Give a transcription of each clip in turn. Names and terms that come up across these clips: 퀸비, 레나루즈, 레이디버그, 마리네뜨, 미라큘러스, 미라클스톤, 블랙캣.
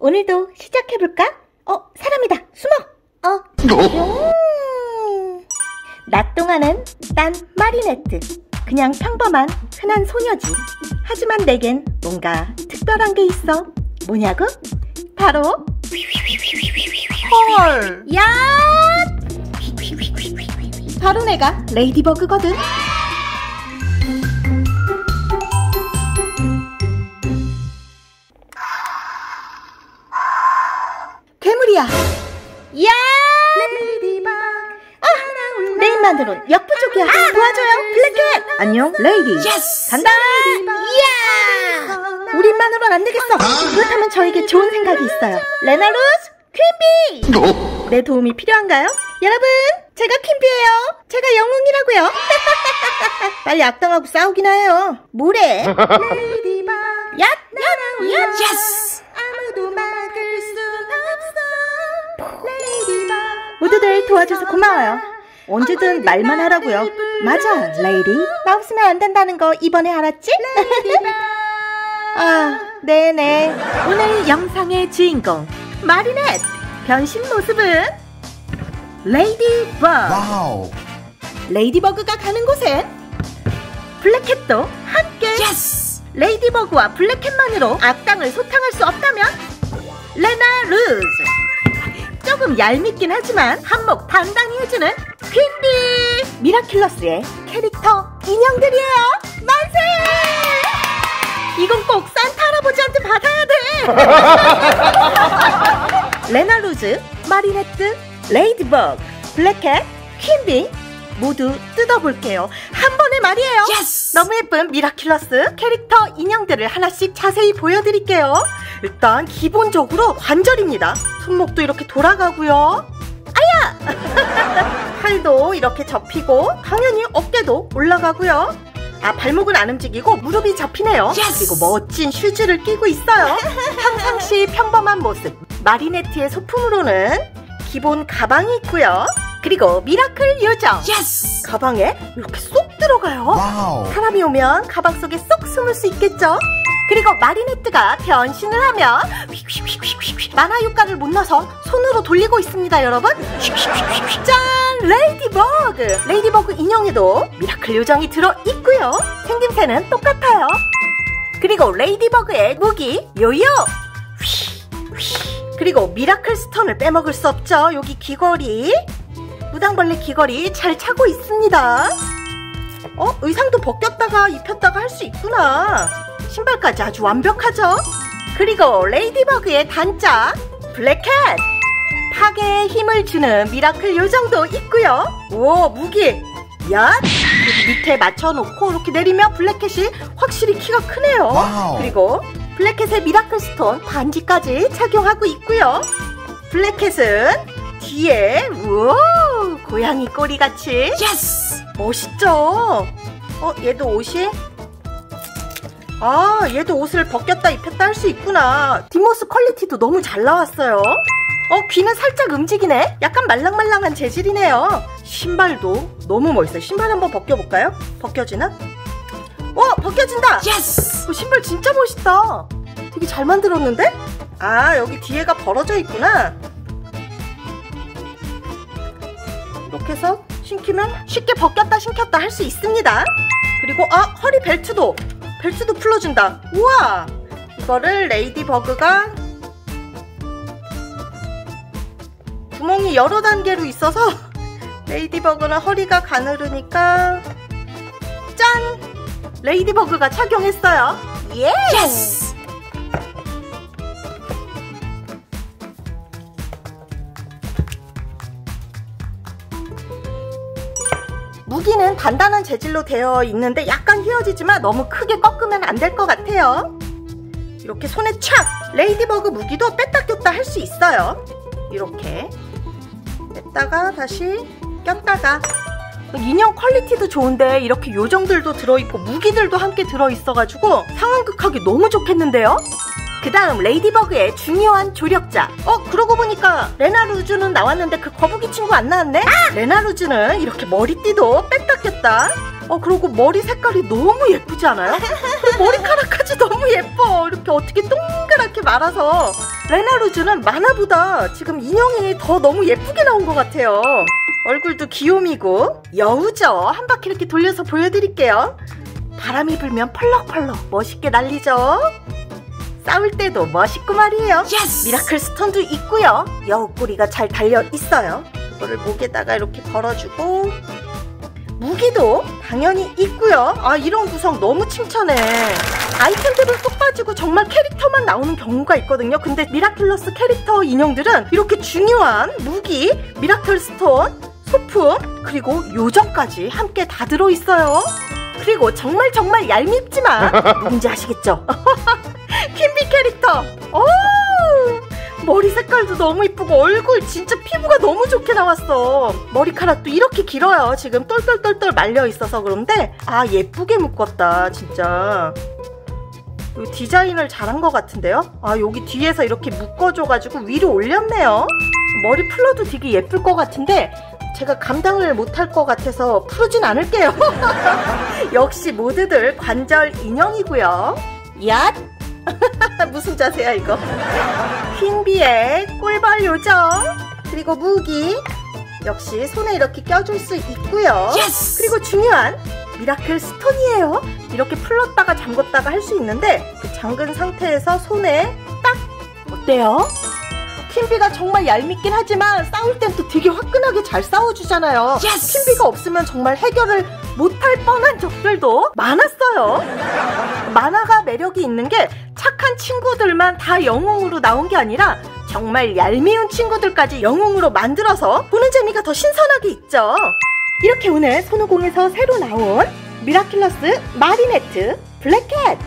오늘도 시작해볼까? 사람이다! 숨어! 낮 동안은 난 마리네뜨. 그냥 평범한 흔한 소녀지. 하지만 내겐 뭔가 특별한 게 있어. 뭐냐고? 바로 헐! 야! 바로 내가 레이디버그거든. 괴물이야. 야! 레인만으론 역부족이야. 도와줘요, 블랙캣. 안녕, 레이디. 예스. 간다. 이야! 우리만으론 안 되겠어. 그렇다면 저에게 좋은 생각이 있어요. 레나루즈, 퀸비. 내 도움이 필요한가요? 여러분, 제가 퀸비예요. 제가 영웅이라고요. 빨리 악당하고 싸우기나 해요. 뭐래? 레이디버그. 야! 예스. 아무도 막을 수 없어. 레이디버그. 모두들 도와줘서 고마워요. 언제든 말만 하라고요. 맞아, 레이디. 나 없으면 안 된다는 거 이번에 알았지? 네네. 오늘 영상의 주인공 마리넷. 변신 모습은 레이디버그. 와우. 레이디버그가 가는 곳엔 블랙캣도 함께. 예스. 레이디버그와 블랙캣만으로 악당을 소탕할 수 없다면 레나루즈. 조금 얄밉긴 하지만 한몫 당당히 해주는 퀸비. 미라큘러스의 캐릭터 인형들이에요. 만세! 이건 꼭 산타 할아버지한테 받아야 돼. 레나루즈, 마리네뜨, 레이디버그, 블랙캣, 퀸비 모두 뜯어볼게요. 한 번에 말이에요. 예스! 너무 예쁜 미라큘러스 캐릭터 인형들을 하나씩 자세히 보여드릴게요. 일단 기본적으로 관절입니다. 손목도 이렇게 돌아가고요. 아야! 팔도 이렇게 접히고 당연히 어깨도 올라가고요. 발목은 안 움직이고 무릎이 접히네요. 예스! 그리고 멋진 슈즈를 끼고 있어요. 평상시 평범한 모습. 마리네트의 소품으로는 기본 가방이 있고요. 그리고 미라클 요정. 예스! 가방에 이렇게 쏙 들어가요. 와우. 사람이 오면 가방 속에 쏙 숨을 수 있겠죠? 그리고 마리네트가 변신을 하면 만화 효과를 못 넣어서 손으로 돌리고 있습니다, 여러분. 짠! 레이디버그! 레이디버그 인형에도 미라클 요정이 들어있고요. 생김새는 똑같아요. 그리고 레이디버그의 무기 요요! 그리고 미라클 스톤을 빼먹을 수 없죠. 여기 귀걸이. 무당벌레 귀걸이 잘 차고 있습니다. 의상도 벗겼다가 입혔다가 할 수 있구나. 신발까지 아주 완벽하죠. 그리고 레이디버그의 단짝 블랙캣. 파괴에 힘을 주는 미라클 요정도 있고요. 오, 무기 얏. 밑에 맞춰놓고 이렇게 내리면 블랙캣이 확실히 키가 크네요. 와우. 그리고 블랙캣의 미라클 스톤 반지까지 착용하고 있고요. 블랙캣은 뒤에 우와 고양이 꼬리같이. 예스! 멋있죠? 얘도 옷이? 얘도 옷을 벗겼다 입혔다 할 수 있구나. 뒷모습 퀄리티도 너무 잘 나왔어요. 귀는 살짝 움직이네. 약간 말랑말랑한 재질이네요. 신발도 너무 멋있어요. 신발 한번 벗겨볼까요? 벗겨지나? 벗겨진다! 예스! 신발 진짜 멋있다. 되게 잘 만들었는데? 여기 뒤에가 벌어져 있구나. 이렇게 해서 신기면 쉽게 벗겼다 신겼다 할 수 있습니다. 그리고 허리 벨트도 풀어준다. 우와! 이거를 레이디버그가 구멍이 여러 단계로 있어서 레이디버그는 허리가 가느르니까 짠! 레이디버그가 착용했어요. 예! 예스! 무기는 단단한 재질로 되어 있는데 약간 휘어지지만 너무 크게 꺾으면 안 될 것 같아요. 이렇게 손에 착! 레이디버그 무기도 뺐다 꼈다 할 수 있어요. 이렇게 뺐다가 다시 꼈다가. 인형 퀄리티도 좋은데 이렇게 요정들도 들어있고 무기들도 함께 들어있어가지고 상황극하기 너무 좋겠는데요? 그 다음 레이디버그의 중요한 조력자. 그러고 보니까 레나루즈는 나왔는데 그 거북이 친구 안 나왔네? 레나루즈는 이렇게 머리띠도 뺐다 꼈다. 그러고 머리 색깔이 너무 예쁘지 않아요? 머리카락까지 너무 예뻐. 이렇게 어떻게 동그랗게 말아서 레나루즈는 만화보다 지금 인형이 더 너무 예쁘게 나온 것 같아요. 얼굴도 귀요미고 여우죠. 한 바퀴 이렇게 돌려서 보여드릴게요. 바람이 불면 펄럭펄럭 멋있게 날리죠. 싸울 때도 멋있고 말이에요. 예스! 미라클 스톤도 있고요. 여우 꼬리가 잘 달려 있어요. 이거를 목에다가 이렇게 걸어주고 무기도 당연히 있고요. 아, 이런 구성 너무 칭찬해. 아이템들은 쏙 빠지고 정말 캐릭터만 나오는 경우가 있거든요. 근데 미라큘러스 캐릭터 인형들은 이렇게 중요한 무기, 미라클 스톤, 소품, 그리고 요정까지 함께 다 들어있어요. 그리고 정말 얄밉지만 누군지 아시겠죠? 퀸비 캐릭터! 오! 머리 색깔도 너무 이쁘고 얼굴 진짜 피부가 너무 좋게 나왔어. 머리카락도 이렇게 길어요. 지금 똘똘똘똘 말려있어서 그런데 아, 예쁘게 묶었다. 진짜 디자인을 잘한 것 같은데요? 아, 여기 뒤에서 이렇게 묶어줘가지고 위로 올렸네요. 머리 풀러도 되게 예쁠 것 같은데 제가 감당을 못할 것 같아서 풀진 않을게요. 역시 모두들 관절 인형이고요. 얏! 무슨 자세야 이거. 퀸비의 꿀벌 요정, 그리고 무기 역시 손에 이렇게 껴줄 수 있고요. 예스! 그리고 중요한 미라클 스톤이에요. 이렇게 풀렀다가 잠궜다가 할 수 있는데 그 잠근 상태에서 손에 딱! 어때요? 퀸비가 정말 얄밉긴 하지만 싸울 땐 또 되게 화끈하게 잘 싸워주잖아요. 예스! 퀸비가 없으면 정말 해결을 못할 뻔한 적들도 많았어요. 만화가 매력이 있는 게 착한 친구들만 다 영웅으로 나온 게 아니라 정말 얄미운 친구들까지 영웅으로 만들어서 보는 재미가 더 신선하게 있죠. 이렇게 오늘 손오공에서 새로 나온 미라큘러스, 마리네뜨, 블랙캣,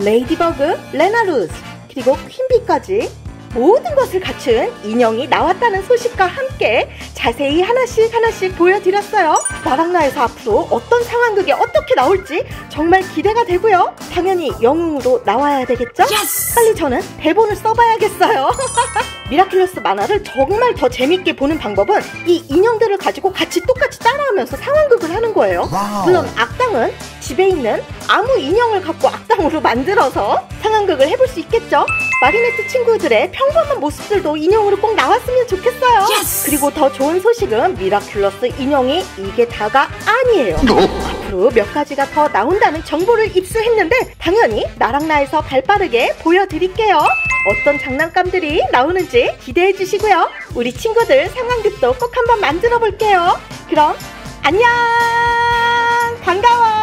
레이디버그, 레나루즈, 그리고 퀸비까지 모든 것을 갖춘 인형이 나왔다는 소식과 함께 자세히 하나씩 보여드렸어요. 나랑나에서 앞으로 어떤 상황극에 어떻게 나올지 정말 기대가 되고요. 당연히 영웅으로 나와야 되겠죠? 예스! 빨리 저는 대본을 써봐야겠어요. 미라큘러스 만화를 정말 더 재밌게 보는 방법은 이 인형들을 가지고 똑같이 따라하면서 상황극을 하는 거예요. 와우. 물론 악당은 집에 있는 아무 인형을 갖고 악당으로 만들어서 상황극을 해볼 수 있겠죠. 마리네뜨 친구들의 평범한 모습들도 인형으로 꼭 나왔으면 좋겠어요. 예스! 그리고 더 좋은 소식은 미라큘러스 인형이 이게 다가 아니에요. 앞으로 몇 가지가 더 나온다는 정보를 입수했는데 당연히 나랑나에서 발빠르게 보여드릴게요. 어떤 장난감들이 나오는지 기대해 주시고요. 우리 친구들 상황극도 꼭 한번 만들어 볼게요. 그럼 안녕! 반가워!